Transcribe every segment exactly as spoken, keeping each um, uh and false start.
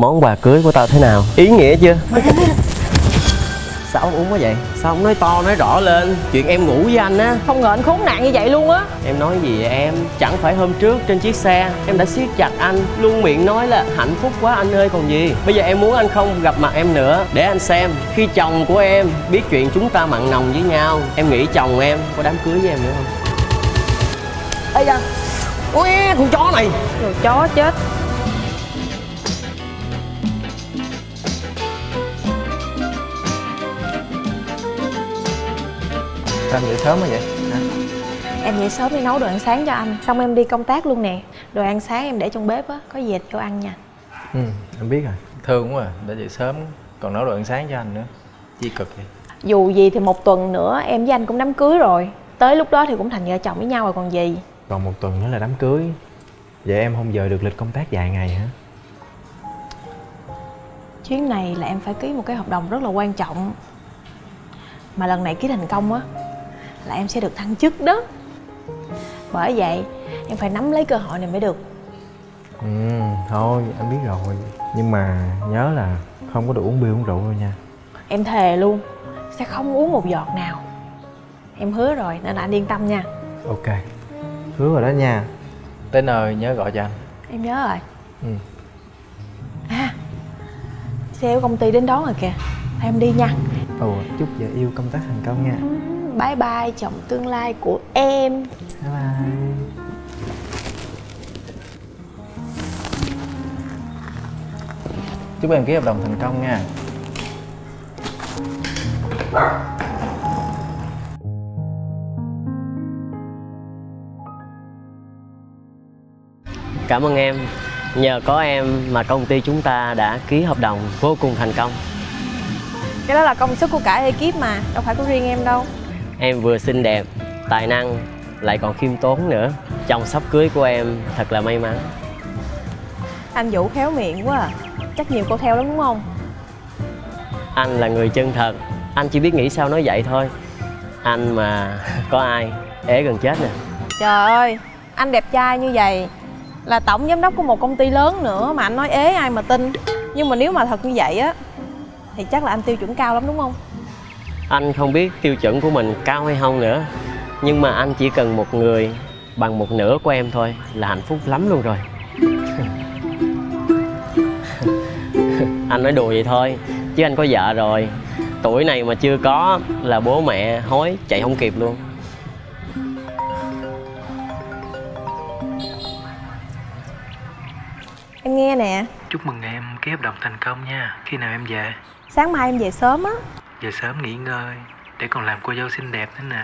Món quà cưới của tao thế nào? Ý nghĩa chưa? Sao ông uống quá vậy? Sao ông nói to nói rõ lên? Chuyện em ngủ với anh á. Không ngờ anh khốn nạn như vậy luôn á. Em nói gì vậy em? Chẳng phải hôm trước trên chiếc xe em đã siết chặt anh, luôn miệng nói là hạnh phúc quá anh ơi còn gì. Bây giờ em muốn anh không gặp mặt em nữa, để anh xem khi chồng của em biết chuyện chúng ta mặn nồng với nhau, em nghĩ chồng em có đám cưới với em nữa không? Ây da, ui con chó này. Rồi chó chết. Em dậy sớm hả vậy? Hả? Em dậy sớm đi nấu đồ ăn sáng cho anh. Xong em đi công tác luôn nè. Đồ ăn sáng em để trong bếp á, có dẹt vô ăn nha. Ừ, em biết rồi. Thương quá à, đã dậy sớm còn nấu đồ ăn sáng cho anh nữa. Chi cực vậy? Dù gì thì một tuần nữa em với anh cũng đám cưới rồi. Tới lúc đó thì cũng thành vợ chồng với nhau rồi còn gì. Còn một tuần nữa là đám cưới. Vậy em không dời được lịch công tác dài ngày hả? Chuyến này là em phải ký một cái hợp đồng rất là quan trọng. Mà lần này ký thành công á là em sẽ được thăng chức đó. Bởi vậy em phải nắm lấy cơ hội này mới được. Ừ, thôi anh biết rồi. Nhưng mà nhớ là không có được uống bia uống rượu đâu nha. Em thề luôn, sẽ không uống một giọt nào. Em hứa rồi nên là anh yên tâm nha. Ok, hứa rồi đó nha. Tới nơi nhớ gọi cho anh. Em nhớ rồi. Ừ. À, xe của công ty đến đón rồi kìa. Thôi em đi nha. Ừ, chúc vợ yêu công tác thành công nha. Ừ. Bye bye chồng tương lai của em. Bye bye. Chúc em ký hợp đồng thành công nha. Cảm ơn em. Nhờ có em mà công ty chúng ta đã ký hợp đồng vô cùng thành công. Cái đó là công sức của cả ekip mà, đâu phải của riêng em đâu. Em vừa xinh đẹp, tài năng, lại còn khiêm tốn nữa. Chồng sắp cưới của em thật là may mắn. Anh Vũ khéo miệng quá à. Chắc nhiều cô theo lắm đúng không? Anh là người chân thật. Anh chỉ biết nghĩ sao nói vậy thôi. Anh mà có ai ế gần chết nè. Trời ơi, anh đẹp trai như vậy, là tổng giám đốc của một công ty lớn nữa mà anh nói ế ai mà tin. Nhưng mà nếu mà thật như vậy á thì chắc là anh tiêu chuẩn cao lắm đúng không? Anh không biết tiêu chuẩn của mình cao hay không nữa. Nhưng mà anh chỉ cần một người bằng một nửa của em thôi là hạnh phúc lắm luôn rồi. Anh nói đùa vậy thôi, chứ anh có vợ rồi. Tuổi này mà chưa có là bố mẹ hối chạy không kịp luôn. Em nghe nè. Chúc mừng em ký hợp đồng thành công nha. Khi nào em về? Sáng mai em về sớm á. Về sớm nghỉ ngơi để còn làm cô dâu xinh đẹp nữa nè.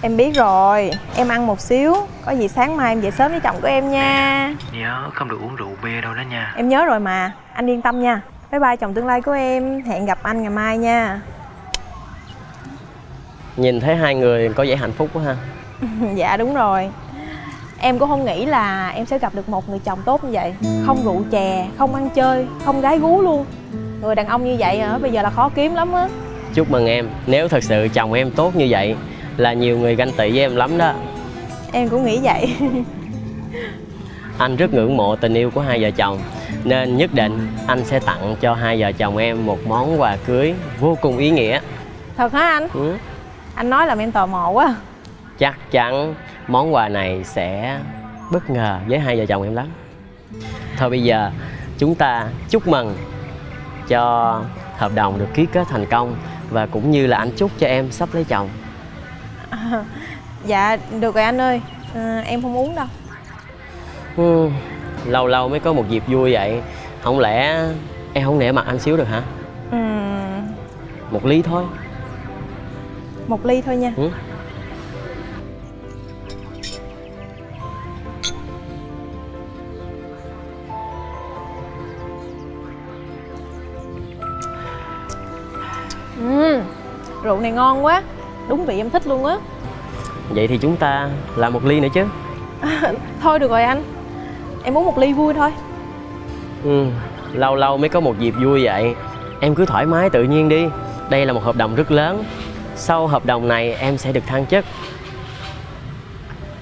Em biết rồi, em ăn một xíu. Có gì sáng mai em về sớm với chồng của em nha. Nhớ không được uống rượu bia đâu đó nha. Em nhớ rồi mà, anh yên tâm nha. Bye bye chồng tương lai của em, hẹn gặp anh ngày mai nha. Nhìn thấy hai người có vẻ hạnh phúc quá ha. Dạ đúng rồi. Em cũng không nghĩ là em sẽ gặp được một người chồng tốt như vậy. Không rượu chè, không ăn chơi, không gái gú luôn. Người đàn ông như vậy hả? Bây giờ là khó kiếm lắm á. Chúc mừng em. Nếu thật sự chồng em tốt như vậy là nhiều người ganh tị với em lắm đó. Em cũng nghĩ vậy. Anh rất ngưỡng mộ tình yêu của hai vợ chồng, nên nhất định anh sẽ tặng cho hai vợ chồng em một món quà cưới vô cùng ý nghĩa. Thật hả anh? Ừ. Anh nói làm em tò mò quá. Chắc chắn món quà này sẽ bất ngờ với hai vợ chồng em lắm. Thôi bây giờ chúng ta chúc mừng cho hợp đồng được ký kết thành công, và cũng như là anh chúc cho em sắp lấy chồng. À, dạ được rồi anh ơi. À, em không uống đâu. Ừ, lâu lâu mới có một dịp vui vậy, không lẽ em không nể mặt anh xíu được hả? Ừ. Một ly thôi. Một ly thôi nha. Ừ. Ừ, rượu này ngon quá, đúng vị em thích luôn á. Vậy thì chúng ta làm một ly nữa chứ. À, thôi được rồi anh, em uống một ly vui thôi. Ừ, lâu lâu mới có một dịp vui vậy, em cứ thoải mái tự nhiên đi. Đây là một hợp đồng rất lớn, sau hợp đồng này em sẽ được thăng chức.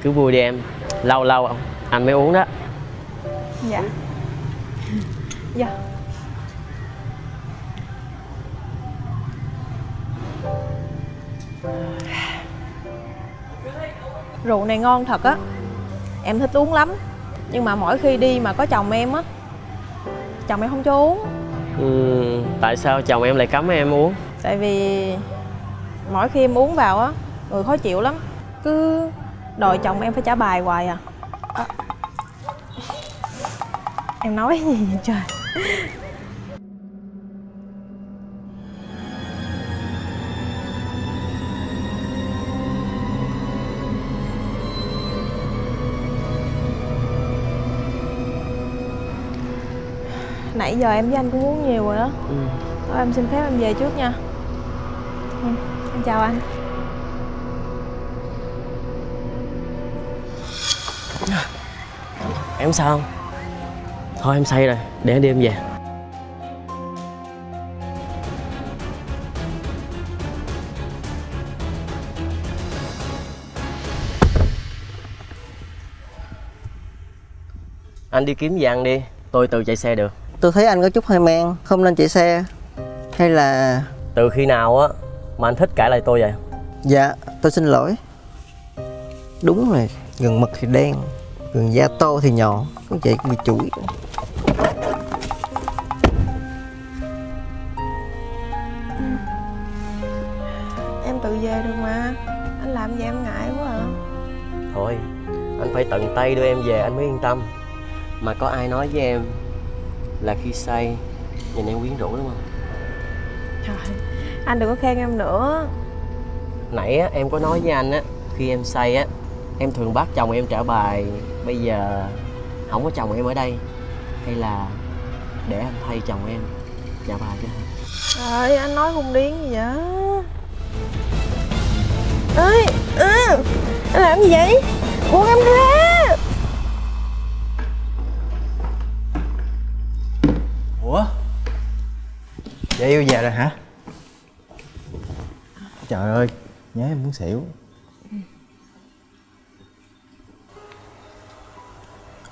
Cứ vui đi em, lâu lâu anh mới uống đó. Dạ. Dạ. Rượu này ngon thật á, em thích uống lắm. Nhưng mà mỗi khi đi mà có chồng em á, chồng em không cho uống. Ừ, tại sao chồng em lại cấm em uống? Tại vì mỗi khi em uống vào á, người khó chịu lắm. Cứ đòi chồng em phải trả bài hoài à, à. Em nói gì vậy trời. Nãy giờ em với anh cũng uống nhiều rồi đó. Ừ. Thôi em xin phép em về trước nha. Ừ, em chào anh. Em sao không? Thôi em say rồi, để anh đi em về. Anh đi kiếm gì ăn đi, tôi tự chạy xe được. Tôi thấy anh có chút hơi men, không nên chạy xe. Hay là... Từ khi nào á mà anh thích cãi lại tôi vậy? Dạ, tôi xin lỗi. Đúng rồi, gần mực thì đen, gần da to thì nhỏ, cũng vậy cũng bị chửi. Em tự về được mà, anh làm vậy em ngại quá à. Thôi, anh phải tận tay đưa em về anh mới yên tâm. Mà có ai nói với em là khi say nhìn em quyến rũ đúng không? Trời, anh đừng có khen em nữa. Nãy á, em có nói với anh á, khi em say á, em thường bắt chồng em trả bài. Bây giờ không có chồng em ở đây, hay là để anh thay chồng em trả bài cho anh. Trời, anh nói hung điên gì vậy? Ê, à, anh làm gì vậy? Buông em ra. Ủa? Vậy yêu về rồi hả? Trời ơi, nhớ em muốn xỉu.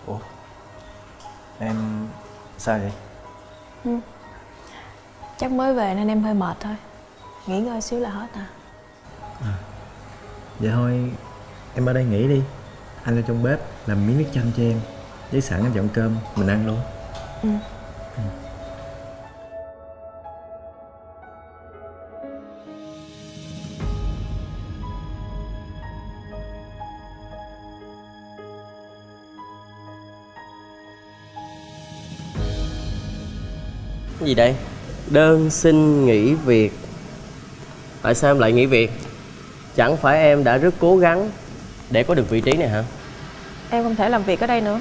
Ủa? Em... sao vậy? Ừ. Chắc mới về nên em hơi mệt thôi. Nghỉ ngơi xíu là hết à. À. Vậy thôi, em ở đây nghỉ đi. Anh lên trong bếp làm miếng nước chanh cho em. Với sẵn em dọn cơm, mình ăn luôn. Ừ. Ừ. Cái gì đây? Đơn xin nghỉ việc. Tại sao em lại nghỉ việc? Chẳng phải em đã rất cố gắng để có được vị trí này hả? Em không thể làm việc ở đây nữa.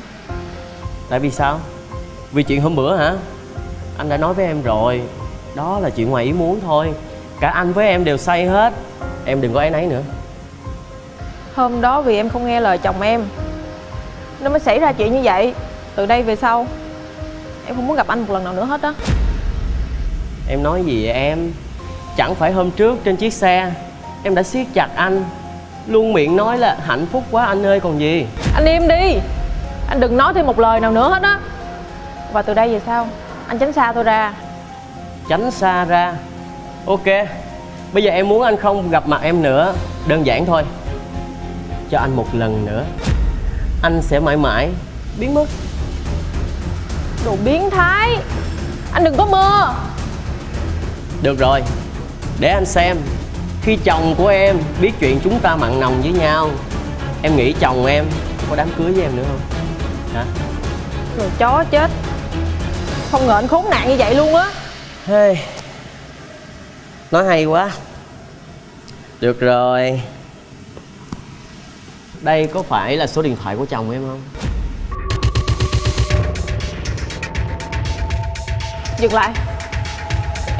Tại vì sao? Vì chuyện hôm bữa hả? Anh đã nói với em rồi, đó là chuyện ngoài ý muốn thôi. Cả anh với em đều say hết. Em đừng có áy náy nữa. Hôm đó vì em không nghe lời chồng em nên mới xảy ra chuyện như vậy. Từ đây về sau em không muốn gặp anh một lần nào nữa hết đó. Em nói gì vậy em? Chẳng phải hôm trước trên chiếc xe em đã siết chặt anh, luôn miệng nói là hạnh phúc quá anh ơi còn gì. Anh im đi, anh đừng nói thêm một lời nào nữa hết á. Và từ đây về sau anh tránh xa tôi ra. Tránh xa ra? Ok, bây giờ em muốn anh không gặp mặt em nữa. Đơn giản thôi, cho anh một lần nữa, anh sẽ mãi mãi biến mất. Đồ biến thái, anh đừng có mơ. Được rồi, để anh xem. Khi chồng của em biết chuyện chúng ta mặn nồng với nhau, em nghĩ chồng em có đám cưới với em nữa không? Hả? Đồ chó chết, không ngờ anh khốn nạn như vậy luôn á. Hey. Nói hay quá. Được rồi, đây có phải là số điện thoại của chồng em không? Dừng lại,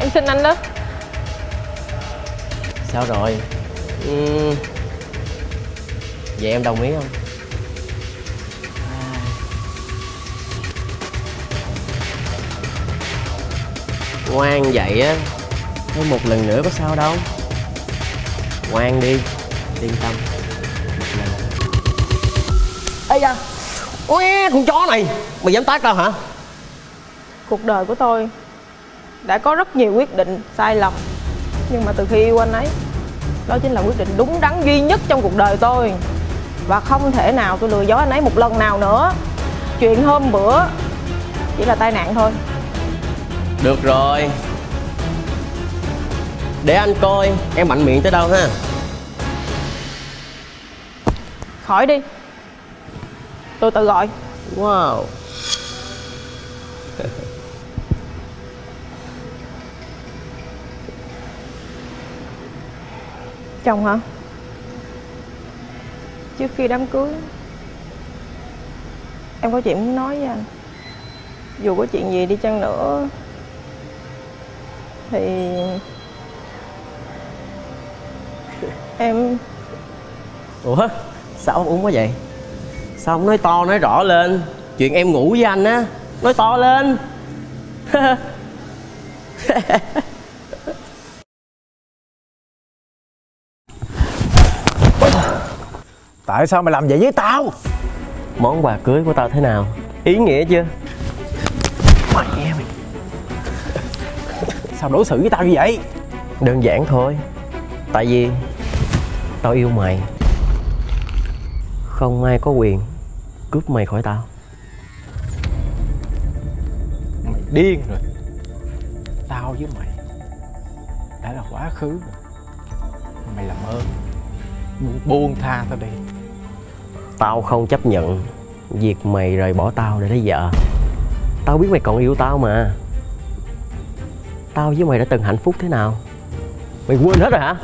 em xin anh đó. Sao rồi? Uhm. Vậy em đồng ý không? Ngoan vậy á, thêm một lần nữa có sao đâu. Ngoan đi, yên tâm. Ê da, con chó này, mày dám tát tao hả? Cuộc đời của tôi đã có rất nhiều quyết định sai lầm, nhưng mà từ khi yêu anh ấy, đó chính là quyết định đúng đắn duy nhất trong cuộc đời tôi. Và không thể nào tôi lừa dối anh ấy một lần nào nữa. Chuyện hôm bữa chỉ là tai nạn thôi. Được rồi, để anh coi em mạnh miệng tới đâu ha. Khỏi đi, tôi tự gọi. Wow. Chồng hả? Trước khi đám cưới, em có chuyện muốn nói với anh. Dù có chuyện gì đi chăng nữa thì em... Ủa? Sao ông uống quá vậy? Sao ông nói to nói rõ lên? Chuyện em ngủ với anh á, nói to lên. Tại sao mày làm vậy với tao? Món quà cưới của tao thế nào? Ý nghĩa chưa? Mày nghe mày. Sao đối xử với tao như vậy? Đơn giản thôi. Tại vì tao yêu mày. Không ai có quyền cướp mày khỏi tao. Mày điên rồi. Tao với mày đã là quá khứ rồi. Mày làm ơn buông tha tao đi. Tao không chấp nhận việc mày rời bỏ tao để lấy vợ. Tao biết mày còn yêu tao mà. Tao với mày đã từng hạnh phúc thế nào mày quên hết rồi hả?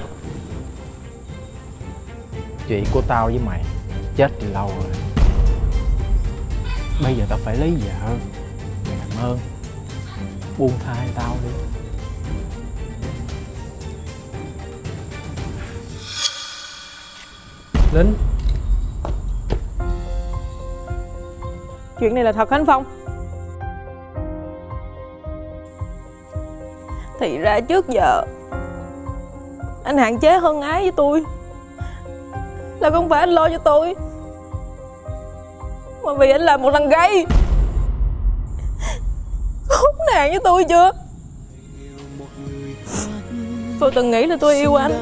Chuyện của tao với mày chết từ lâu rồi. Bây giờ tao phải lấy vợ. Mày làm ơn buông tha tao đi. Lính, chuyện này là thật hả anh Phong? Thì ra trước giờ anh hạn chế hơn ái với tôi là không phải anh lo cho tôi, mà vì anh làm một thằng gay. Khốn nạn với tôi chưa? Tôi từng nghĩ là tôi yêu anh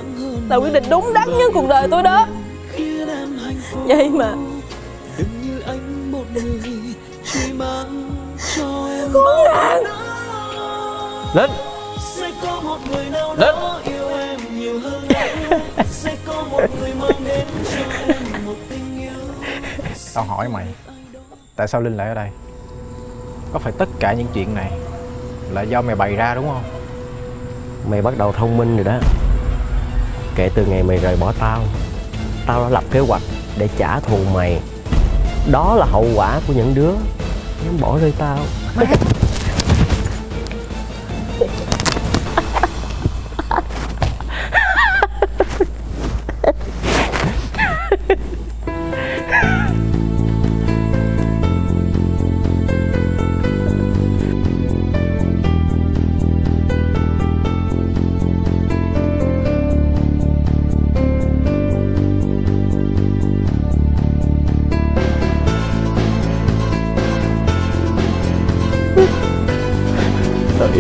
là quyết định đúng đắn nhất cuộc đời tôi đó. Vậy mà khốn nạn. Lính, Lính. Tao hỏi mày, tại sao Linh lại ở đây? Có phải tất cả những chuyện này là do mày bày ra đúng không? Mày bắt đầu thông minh rồi đó. Kể từ ngày mày rời bỏ tao, tao đã lập kế hoạch để trả thù mày. Đó là hậu quả của những đứa dám bỏ rơi tao.